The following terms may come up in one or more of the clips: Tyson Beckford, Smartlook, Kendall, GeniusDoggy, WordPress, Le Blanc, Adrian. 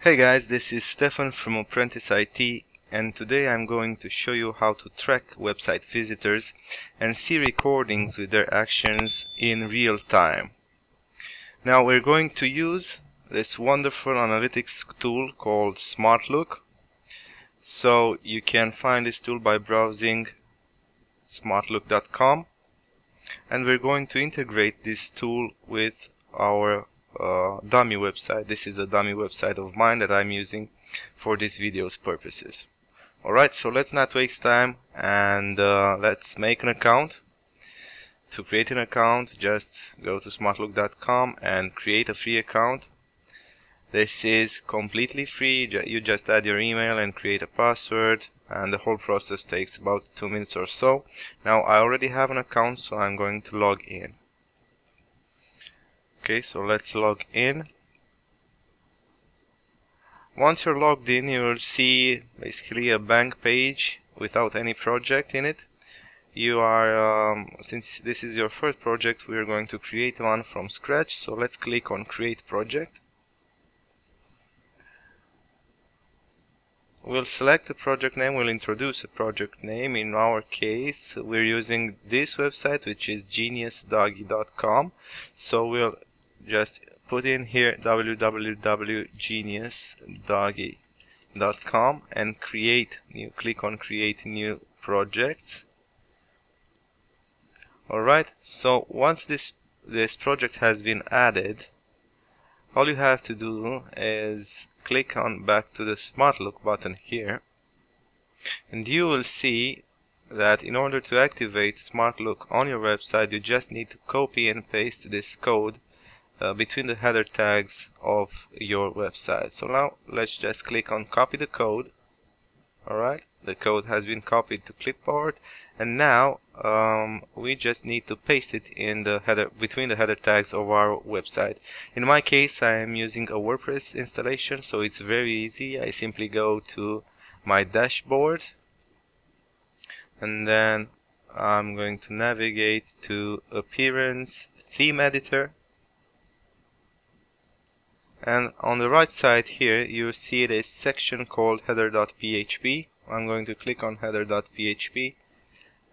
Hey guys, this is Stefan from Apprentice IT, and today I'm going to show you how to track website visitors and see recordings with their actions in real time. Now we're going to use this wonderful analytics tool called Smartlook. So you can find this tool by browsing smartlook.com, and we're going to integrate this tool with our dummy website. This is a dummy website of mine that I'm using for this video's purposes. Alright, so let's not waste time and let's make an account. To create an account, just go to smartlook.com and create a free account. This is completely free. You just add your email and create a password, and the whole process takes about 2 minutes or so. Now I already have an account, so I'm going to log in. Okay, so let's log in. Once you're logged in, you will see basically a blank page without any project in it. You are, since this is your first project, we are going to create one from scratch. So let's click on Create Project. We'll select a project name, we'll introduce a project name. In our case, we're using this website, which is GeniusDoggy.com. So we'll just put in here www.geniusdoggy.com and create new. Click on Create New Projects. Alright, so once this project has been added, all you have to do is click on back to the Smartlook button here, and you will see that in order to activate Smartlook on your website, you just need to copy and paste this code between the header tags of your website. So now let's just click on copy the code. Alright, the code has been copied to clipboard, and now we just need to paste it in the header, between the header tags of our website. In my case, I am using a WordPress installation, so it's very easy. I simply go to my dashboard, and then I'm going to navigate to Appearance, Theme Editor, and on the right side here you see this section called header.php. I'm going to click on header.php,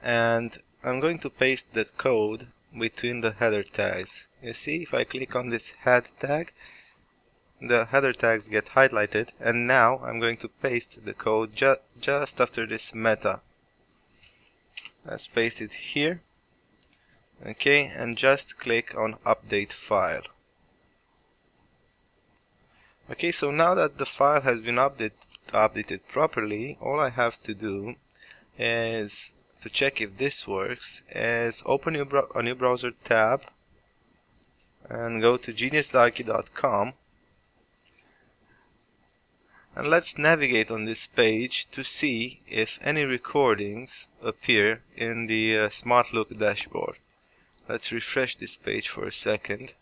and I'm going to paste the code between the header tags. You see, if I click on this head tag, the header tags get highlighted, and now I'm going to paste the code just after this meta. Let's paste it here. Okay, and just click on update file. Okay, so now that the file has been updated properly, all I have to do is to check if this works is open a new browser tab and go to geniusdoggy.com, and let's navigate on this page to see if any recordings appear in the Smartlook dashboard. Let's refresh this page for a second.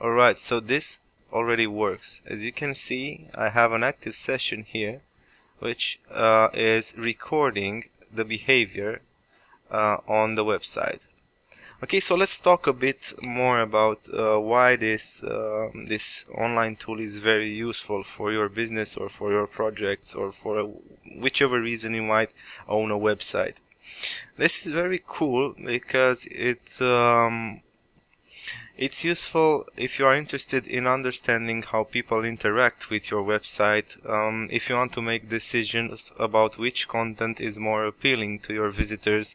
Alright, so this already works. As you can see, I have an active session here which is recording the behavior on the website. Okay, so let's talk a bit more about why this online tool is very useful for your business or for your projects or for whichever reason you might own a website. This is very cool because it's useful if you are interested in understanding how people interact with your website, if you want to make decisions about which content is more appealing to your visitors,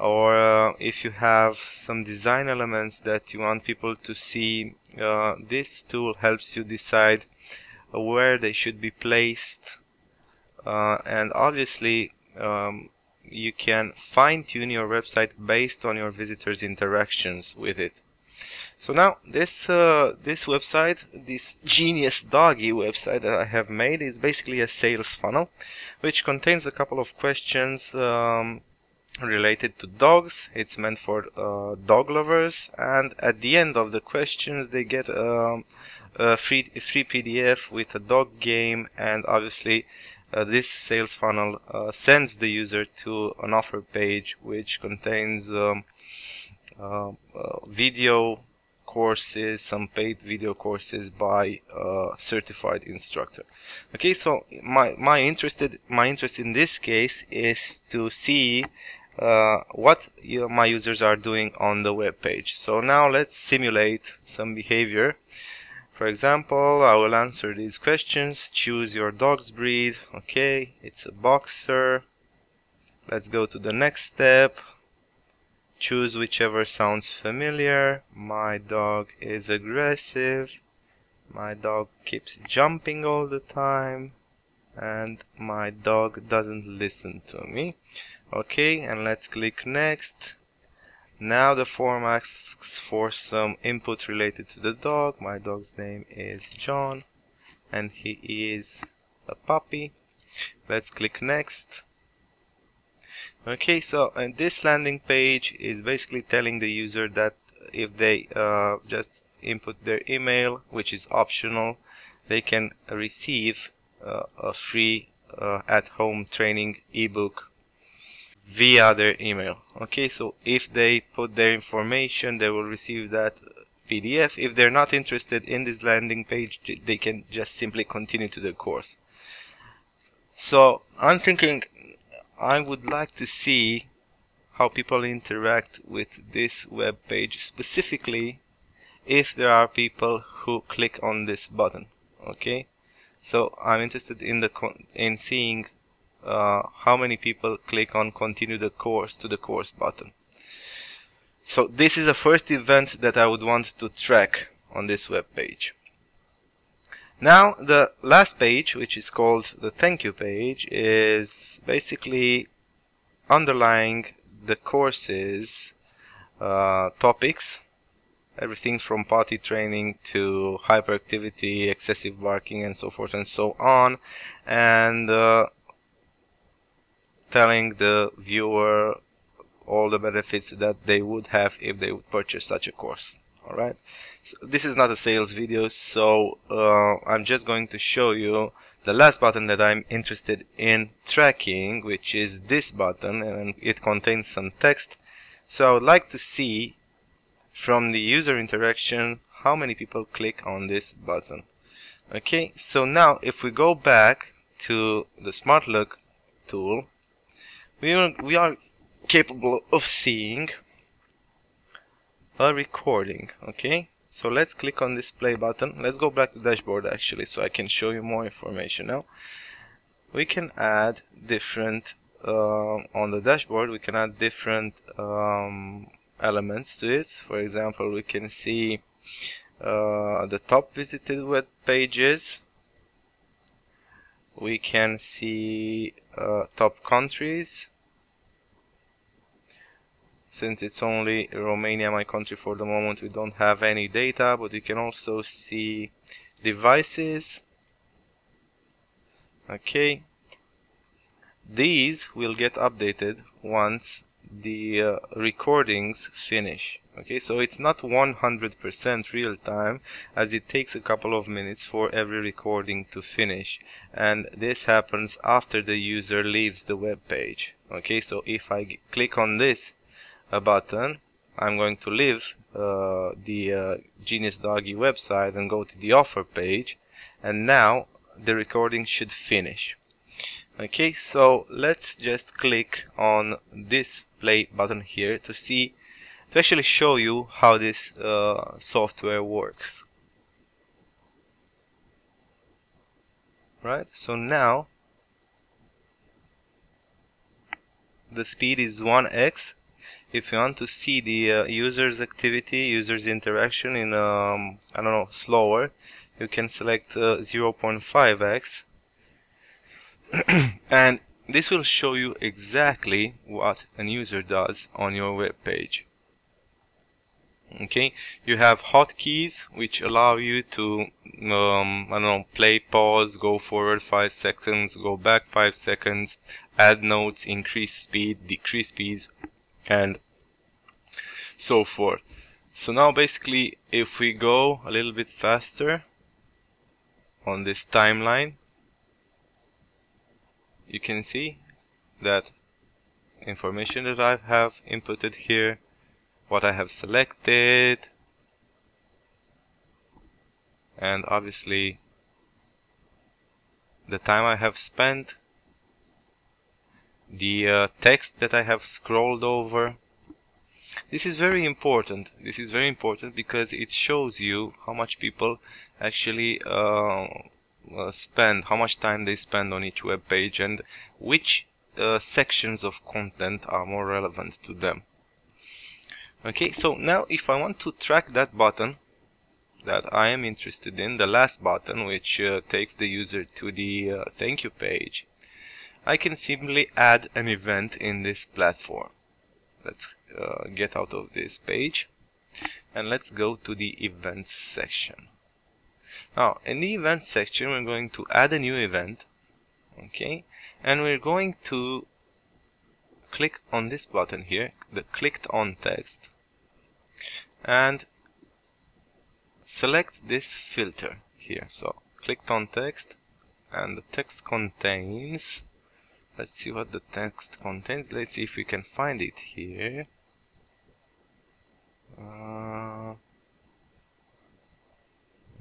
or if you have some design elements that you want people to see. This tool helps you decide where they should be placed, and obviously you can fine-tune your website based on your visitors' interactions with it. So now this website, this GeniusDoggy website that I have made, is basically a sales funnel which contains a couple of questions related to dogs. It's meant for dog lovers, and at the end of the questions they get a free PDF with a dog game and obviously this sales funnel sends the user to an offer page which contains video courses, some paid video courses by certified instructor. Okay, so my interest in this case is to see what my users are doing on the web page. So now let's simulate some behavior. For example, I will answer these questions. Choose your dog's breed. Okay, it's a boxer. Let's go to the next step. Choose whichever sounds familiar. My dog is aggressive. My dog keeps jumping all the time. And my dog doesn't listen to me. Okay, and let's click next. Now the form asks for some input related to the dog. My dog's name is John and he is a puppy. Let's click next. Okay, so and this landing page is basically telling the user that if they just input their email, which is optional, they can receive a free at-home training ebook via their email. Okay, so if they put their information, they will receive that PDF. If they're not interested in this landing page, they can just simply continue to the course. So I'm thinking I would like to see how people interact with this web page, specifically if there are people who click on this button. Okay, so I'm interested in seeing how many people click on continue the course to the course button. So this is the first event that I would want to track on this web page. Now the last page, which is called the thank you page, is basically underlying the courses topics, everything from potty training to hyperactivity, excessive barking, and so forth and so on, and telling the viewer all the benefits that they would have if they would purchase such a course. Alright, so this is not a sales video, so I'm just going to show you the last button that I'm interested in tracking, which is this button, and it contains some text. So I would like to see from the user interaction how many people click on this button. Okay, so now if we go back to the Smartlook tool, we are capable of seeing a recording. Okay, so let's click on this play button. Let's go back to dashboard actually, so I can show you more information. Now we can add different on the dashboard we can add different elements to it. For example, we can see the top visited web pages. We can see top countries. Since it's only Romania, my country, for the moment we don't have any data, but we can also see devices. Okay, these will get updated once the recordings finish. Okay, so it's not 100% real time, as it takes a couple of minutes for every recording to finish, and this happens after the user leaves the web page. Okay, so if I click on this button, I'm going to leave the GeniusDoggy website and go to the offer page, and now the recording should finish. Okay, so let's just click on this play button here to see, to actually show you how this software works. Right, so now the speed is 1x. If you want to see the user's activity, user's interaction in I don't know, slower, you can select 0.5x and this will show you exactly what an user does on your web page. Okay, you have hotkeys which allow you to I don't know, play, pause, go forward 5 seconds, go back 5 seconds, add notes, increase speed, decrease speed, and so forth. So now basically if we go a little bit faster on this timeline, you can see that information that I have inputted here, what I have selected, and obviously the time I have spent, the text that I have scrolled over. This is very important. This is very important because it shows you how much people actually spend, how much time they spend on each web page, and which sections of content are more relevant to them. Okay, so now if I want to track that button that I am interested in, the last button which takes the user to the thank you page, I can simply add an event in this platform. Let's get out of this page and let's go to the events section. Now in the events section we're going to add a new event, okay, and we're going to click on this button here, the clicked on text, and select this filter here. So clicked on text, and the text contains, let's see what the text contains, let's see if we can find it here.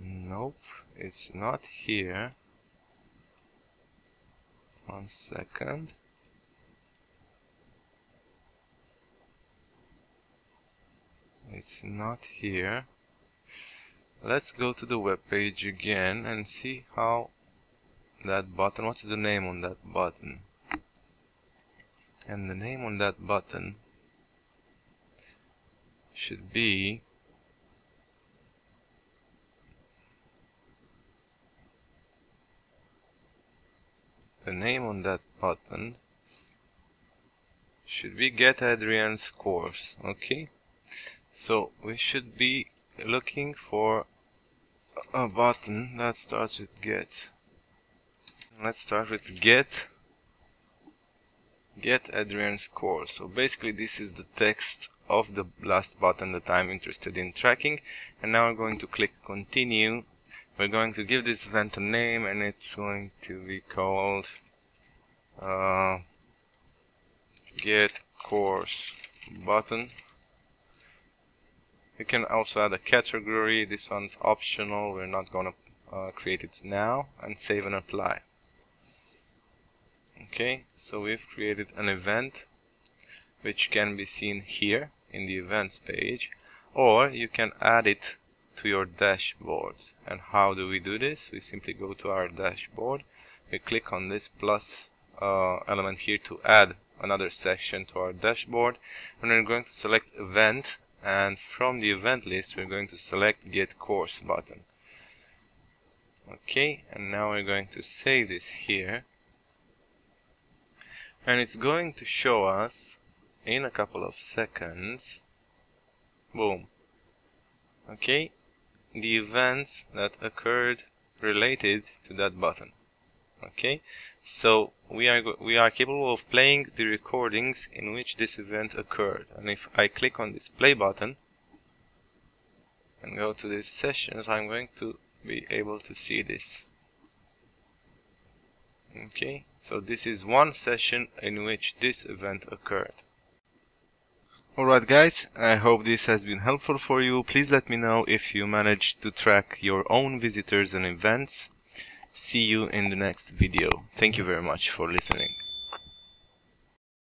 Nope, it's not here. One second. It's not here. Let's go to the web page again and see how that button, what's the name on that button? And the name on that button should be Get Adrian's Course. Okay, so we should be looking for a button that starts with Get. Let's start with Get Adrian's Course. So basically this is the text of the last button that I'm interested in tracking, and now we're going to click continue. We're going to give this event a name, and it's going to be called Get Course Button. You can also add a category. This one's optional, we're not gonna create it now, and save and apply. Okay, so we've created an event which can be seen here in the events page, or you can add it to your dashboards. And how do we do this? We simply go to our dashboard, we click on this plus element here to add another section to our dashboard, and we're going to select event, and from the event list we're going to select Get Course button. Okay, and now we're going to save this here, and it's going to show us in a couple of seconds, boom, okay, the events that occurred related to that button. Okay, so we are capable of playing the recordings in which this event occurred. And if I click on this play button and go to this session, I'm going to be able to see this. Okay, so this is one session in which this event occurred. Alright guys, I hope this has been helpful for you. Please let me know if you managed to track your own visitors and events. See you in the next video. Thank you very much for listening.